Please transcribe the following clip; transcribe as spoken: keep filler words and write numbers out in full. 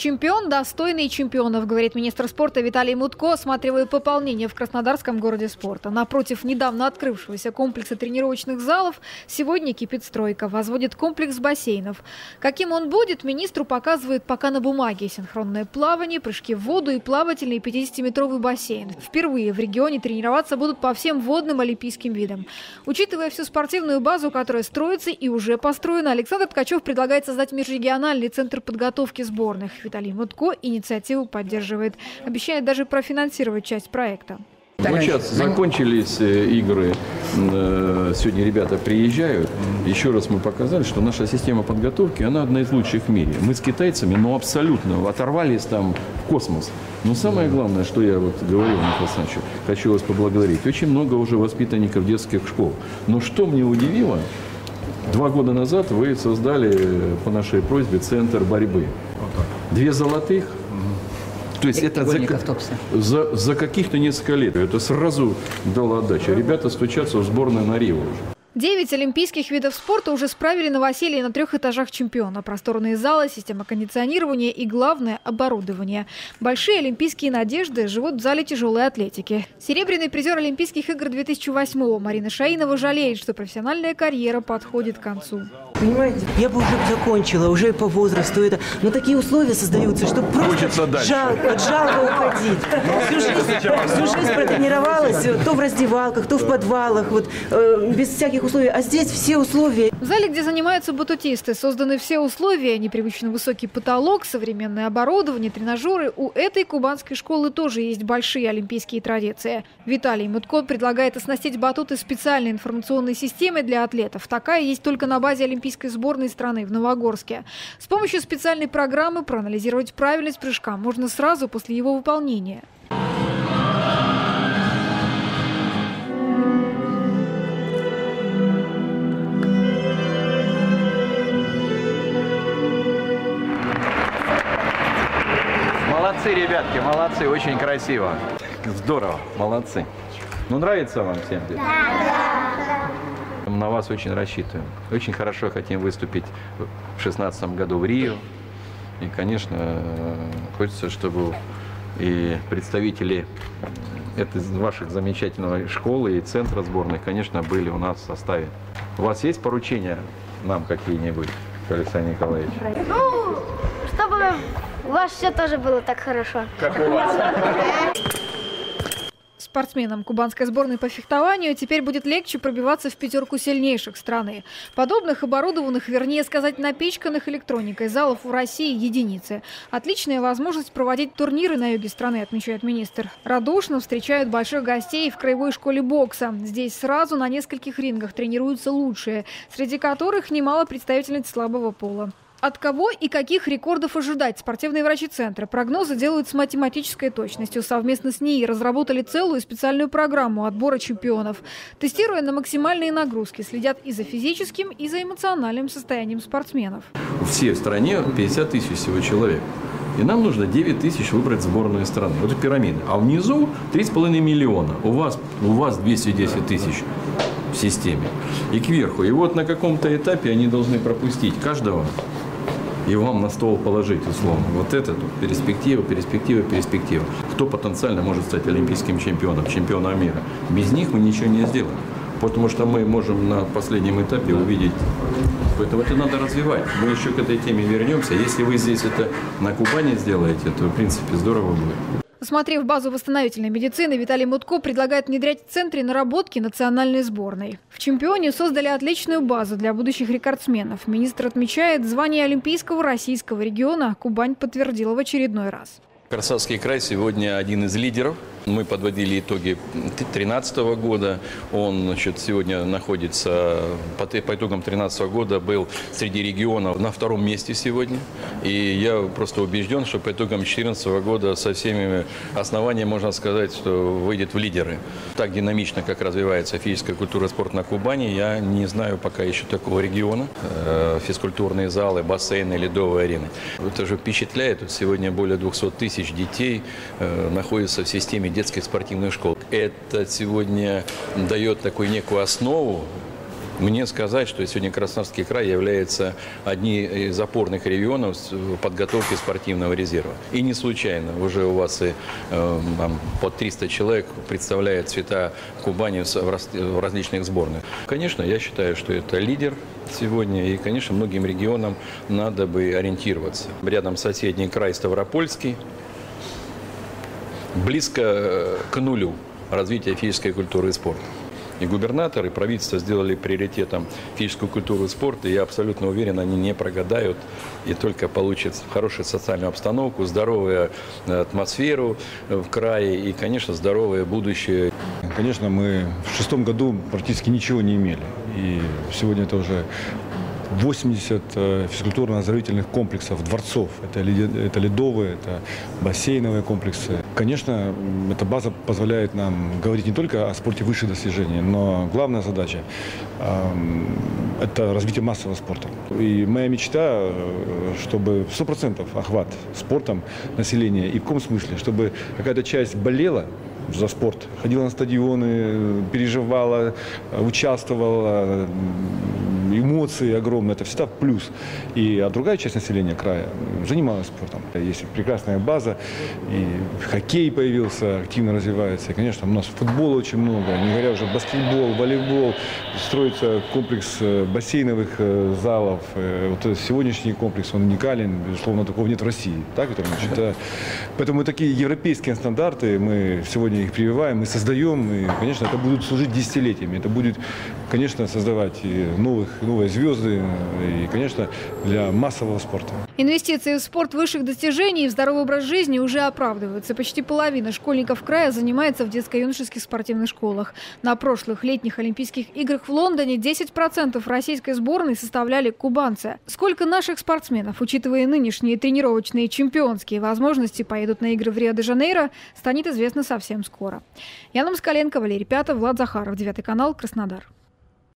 Чемпион, достойный чемпионов, говорит министр спорта Виталий Мутко, осматривая пополнение в краснодарском городе спорта. Напротив недавно открывшегося комплекса тренировочных залов сегодня кипит стройка. Возводит комплекс бассейнов. Каким он будет, министру показывают пока на бумаге. Синхронное плавание, прыжки в воду и плавательный пятидесятиметровый бассейн. Впервые в регионе тренироваться будут по всем водным олимпийским видам. Учитывая всю спортивную базу, которая строится и уже построена, Александр Ткачев предлагает создать межрегиональный центр подготовки сборных. Виталий Мутко инициативу поддерживает. Обещает даже профинансировать часть проекта. Ну, сейчас закончились игры, сегодня ребята приезжают. Еще раз мы показали, что наша система подготовки, она одна из лучших в мире. Мы с китайцами, ну, абсолютно оторвались там в космос. Но самое главное, что я вот говорил, Михаил Александрович, хочу вас поблагодарить. Очень много уже воспитанников детских школ. Но что мне удивило, два года назад вы создали по нашей просьбе центр борьбы. Две золотых. То есть это за, за, за каких-то несколько лет. Это сразу дало отдачу. Ребята стучатся в сборную на Рио уже. Девять олимпийских видов спорта уже справили новоселье на трех этажах чемпиона. Просторные залы, система кондиционирования и, главное, оборудование. Большие олимпийские надежды живут в зале тяжелой атлетики. Серебряный призер Олимпийских игр две тысячи восьмого Марина Шаинова жалеет, что профессиональная карьера подходит к концу. Понимаете, я бы уже закончила, уже по возрасту это. Но такие условия создаются, что просто жалко, жалко уходить. Всю жизнь, всю жизнь протренировалась, то в раздевалках, то в подвалах, вот, э, без всяких условий, а здесь все условия. В зале, где занимаются батутисты, созданы все условия. Непривычно высокий потолок, современное оборудование, тренажеры. У этой кубанской школы тоже есть большие олимпийские традиции. Виталий Мутко предлагает оснастить батуты специальной информационной системой для атлетов. Такая есть только на базе олимпийской сборной страны в Новогорске. С помощью специальной программы проанализировать правильность прыжка можно сразу после его выполнения. Молодцы, ребятки, молодцы, очень красиво. Здорово, молодцы. Ну, нравится вам всем? Да, да. На вас очень рассчитываем. Очень хорошо хотим выступить в две тысячи шестнадцатом году в Рио. И, конечно, хочется, чтобы и представители этой ваших замечательной школы и центра сборных, конечно, были у нас в составе. У вас есть поручения нам какие-нибудь, Александр Николаевич? Ну, чтобы... У вас все тоже было так хорошо. Как у вас. Спортсменам кубанской сборной по фехтованию теперь будет легче пробиваться в пятерку сильнейших страны. Подобных оборудованных, вернее сказать, напичканных электроникой залов в России единицы. Отличная возможность проводить турниры на юге страны, отмечает министр. Радушно встречают больших гостей в краевой школе бокса. Здесь сразу на нескольких рингах тренируются лучшие, среди которых немало представительниц слабого пола. От кого и каких рекордов ожидать спортивные врачи центра? Прогнозы делают с математической точностью. Совместно с ней разработали целую специальную программу отбора чемпионов. Тестируя на максимальные нагрузки, следят и за физическим, и за эмоциональным состоянием спортсменов. Все в стране пятьдесят тысяч всего человек. И нам нужно девять тысяч выбрать сборную страны. Вот это пирамида. А внизу три с половиной миллиона. У вас, у вас двести десять тысяч. В системе. И кверху. И вот на каком-то этапе они должны пропустить каждого и вам на стол положить, условно. Вот это тут перспектива, перспектива, перспектива. Кто потенциально может стать олимпийским чемпионом, чемпионом мира? Без них мы ничего не сделаем. Потому что мы можем на последнем этапе увидеть. Поэтому это надо развивать. Мы еще к этой теме вернемся. Если вы здесь это на Кубани сделаете, то в принципе здорово будет. Осмотрев базу восстановительной медицины, Виталий Мутко предлагает внедрять в центре наработки национальной сборной. В чемпионе создали отличную базу для будущих рекордсменов. Министр отмечает, звание олимпийского российского региона Кубань подтвердила в очередной раз. Красноярский край сегодня один из лидеров. Мы подводили итоги две тысячи тринадцатого года. Он, значит, сегодня находится, по, по итогам две тысячи тринадцатого года был среди регионов на втором месте сегодня. И я просто убежден, что по итогам две тысячи четырнадцатого года со всеми основаниями можно сказать, что выйдет в лидеры. Так динамично, как развивается физическая культура и спорт на Кубани, я не знаю пока еще такого региона. Физкультурные залы, бассейны, ледовые арены. Это же впечатляет. Тут сегодня более двухсот тысяч. Детей э, находится в системе детских спортивных школ. Это сегодня дает такую некую основу мне сказать, что сегодня Краснодарский край является одним из опорных регионов подготовки спортивного резерва. И не случайно. Уже у вас и э, там, по триста человек представляет цвета Кубани в различных сборных. Конечно, я считаю, что это лидер сегодня, и, конечно, многим регионам надо бы ориентироваться. Рядом соседний край Ставропольский, близко к нулю развития физической культуры и спорта. И губернатор, и правительство сделали приоритетом физическую культуру и спорт, и я абсолютно уверен, они не прогадают, и только получат хорошую социальную обстановку, здоровую атмосферу в крае и, конечно, здоровое будущее. Конечно, мы в шестом году практически ничего не имели, и сегодня это уже восемьдесят физкультурно-оздоровительных комплексов, дворцов. Это, это ледовые, это бассейновые комплексы. Конечно, эта база позволяет нам говорить не только о спорте высших достижений, но главная задача – это развитие массового спорта. И моя мечта, чтобы сто процентов охват спортом населения, и в каком смысле, чтобы какая-то часть болела за спорт, ходила на стадионы, переживала, участвовала. Эмоции огромные, это всегда плюс. И, а другая часть населения края занималась спортом. Есть прекрасная база, и хоккей появился, активно развивается. И, конечно, у нас футбола очень много, не говоря уже баскетбол, волейбол. Строится комплекс бассейновых залов. Вот сегодняшний комплекс, он уникален, безусловно, такого нет в России. Так, Виталий Мутко? Да. Поэтому такие европейские стандарты, мы сегодня их прививаем, мы создаем, и, конечно, это будут служить десятилетиями. Это будет, конечно, создавать и новых новые звезды и, конечно, для массового спорта. Инвестиции в спорт высших достижений и в здоровый образ жизни уже оправдываются. Почти половина школьников края занимается в детско-юношеских спортивных школах. На прошлых летних Олимпийских играх в Лондоне десять процентов российской сборной составляли кубанцы. Сколько наших спортсменов, учитывая нынешние тренировочные чемпионские возможности, поедут на игры в Рио-де-Жанейро, станет известно совсем скоро. Яна Москаленко, Валерий Пятов, Влад Захаров, девятый канал, Краснодар.